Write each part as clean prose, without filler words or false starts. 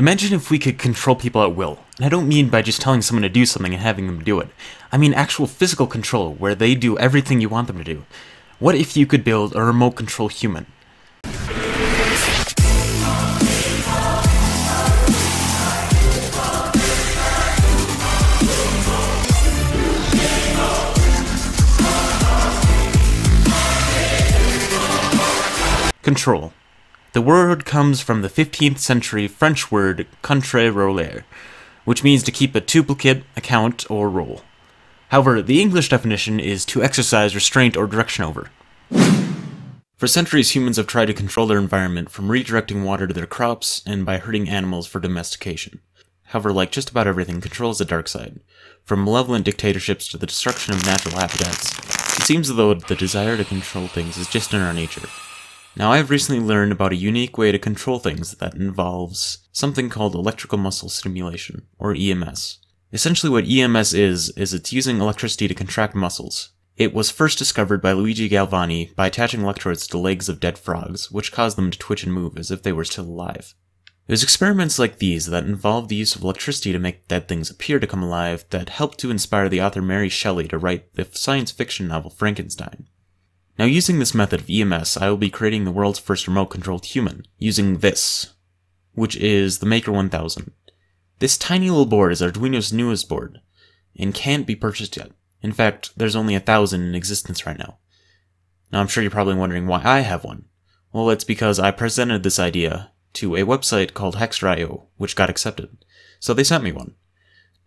Imagine if we could control people at will, and I don't mean by just telling someone to do something and having them do it. I mean actual physical control, where they do everything you want them to do. What if you could build a remote control human? Control. The word comes from the 15th century French word contrôler, which means to keep a duplicate, account, or rule. However, the English definition is to exercise restraint or direction over. For centuries, humans have tried to control their environment, from redirecting water to their crops and by herding animals for domestication. However, like just about everything, control has a dark side. From malevolent dictatorships to the destruction of natural habitats, it seems as though the desire to control things is just in our nature. Now, I've recently learned about a unique way to control things that involves something called electrical muscle stimulation, or EMS. Essentially what EMS is it's using electricity to contract muscles. It was first discovered by Luigi Galvani by attaching electrodes to legs of dead frogs, which caused them to twitch and move as if they were still alive. It was experiments like these that involved the use of electricity to make dead things appear to come alive that helped to inspire the author Mary Shelley to write the science fiction novel Frankenstein. Now, using this method of EMS, I will be creating the world's first remote-controlled human, using this, which is the Maker 1000. This tiny little board is Arduino's newest board, and can't be purchased yet. In fact, there's only 1,000 in existence right now. Now, I'm sure you're probably wondering why I have one. Well, it's because I presented this idea to a website called Hackster.io, which got accepted, so they sent me one.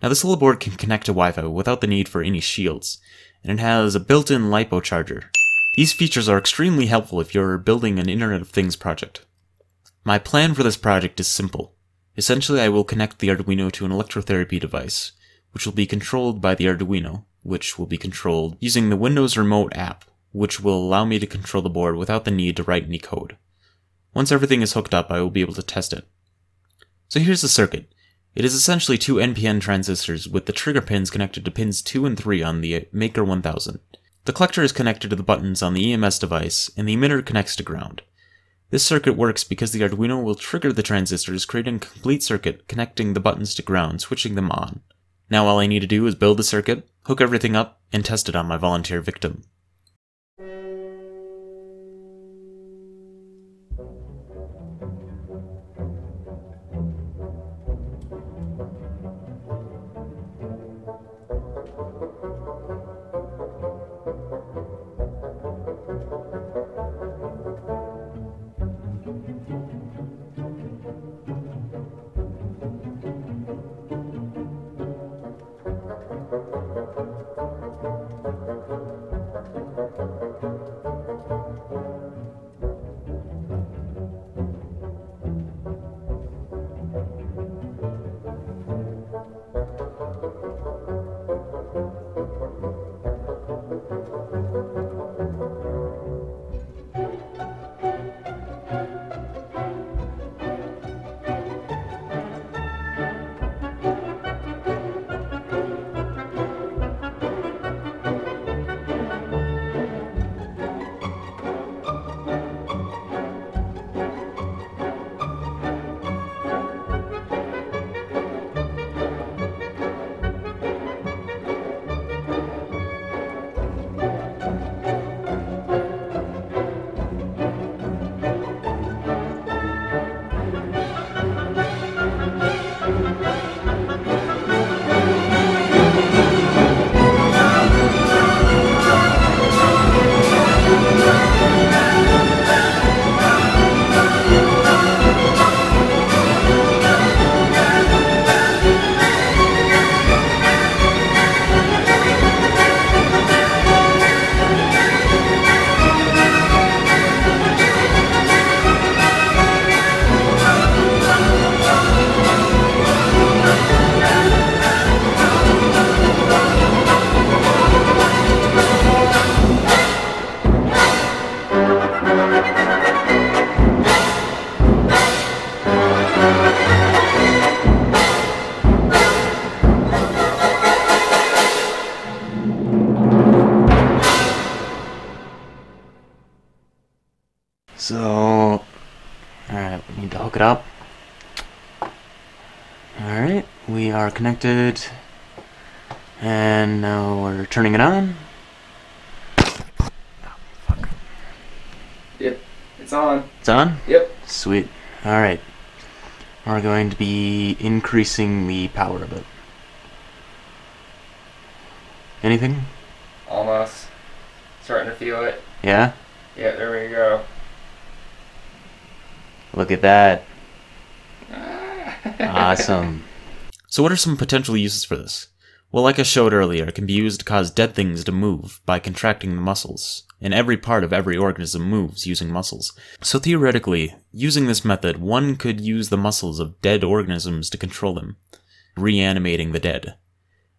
Now, this little board can connect to Wi-Fi without the need for any shields, and it has a built-in LiPo charger. These features are extremely helpful if you're building an Internet of Things project. My plan for this project is simple. Essentially, I will connect the Arduino to an electrotherapy device, which will be controlled by the Arduino, which will be controlled using the Windows Remote app, which will allow me to control the board without the need to write any code. Once everything is hooked up, I will be able to test it. So here's the circuit. It is essentially two NPN transistors with the trigger pins connected to pins 2 and 3 on the Maker 1000. The collector is connected to the buttons on the EMS device, and the emitter connects to ground. This circuit works because the Arduino will trigger the transistors, creating a complete circuit connecting the buttons to ground, switching them on. Now all I need to do is build the circuit, hook everything up, and test it on my volunteer victim. Alright, we are connected, and now we're turning it on. Oh, fuck. Yep, it's on. It's on? Yep. Sweet. Alright, we're going to be increasing the power of it. Anything? Almost. Starting to feel it. Yeah? Yeah, there we go. Look at that. Awesome. So what are some potential uses for this? Well, like I showed earlier, it can be used to cause dead things to move by contracting the muscles, and every part of every organism moves using muscles. So theoretically, using this method, one could use the muscles of dead organisms to control them, reanimating the dead.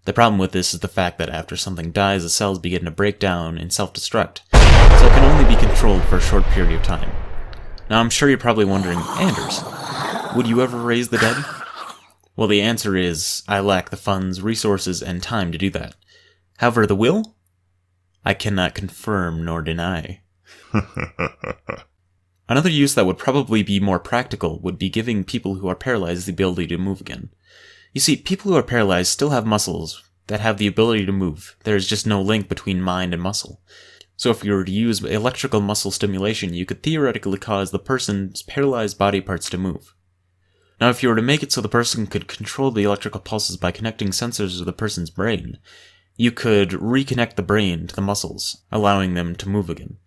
The problem with this is the fact that after something dies, the cells begin to break down and self-destruct, so it can only be controlled for a short period of time. Now I'm sure you're probably wondering, Anders, would you ever raise the dead? Well, the answer is, I lack the funds, resources, and time to do that. However, the will? I cannot confirm nor deny. Another use that would probably be more practical would be giving people who are paralyzed the ability to move again. You see, people who are paralyzed still have muscles that have the ability to move. There is just no link between mind and muscle. So if you were to use electrical muscle stimulation, you could theoretically cause the person's paralyzed body parts to move. Now, if you were to make it so the person could control the electrical pulses by connecting sensors to the person's brain, you could reconnect the brain to the muscles, allowing them to move again.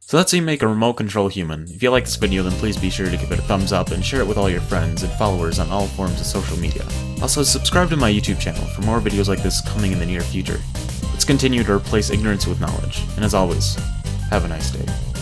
So that's how you make a remote control human. If you like this video, then please be sure to give it a thumbs up and share it with all your friends and followers on all forms of social media. Also, subscribe to my YouTube channel for more videos like this coming in the near future. Let's continue to replace ignorance with knowledge, and as always, have a nice day.